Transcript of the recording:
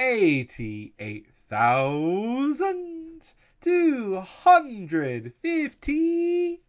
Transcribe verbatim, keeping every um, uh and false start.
eighty-eight thousand two hundred fifty-nine.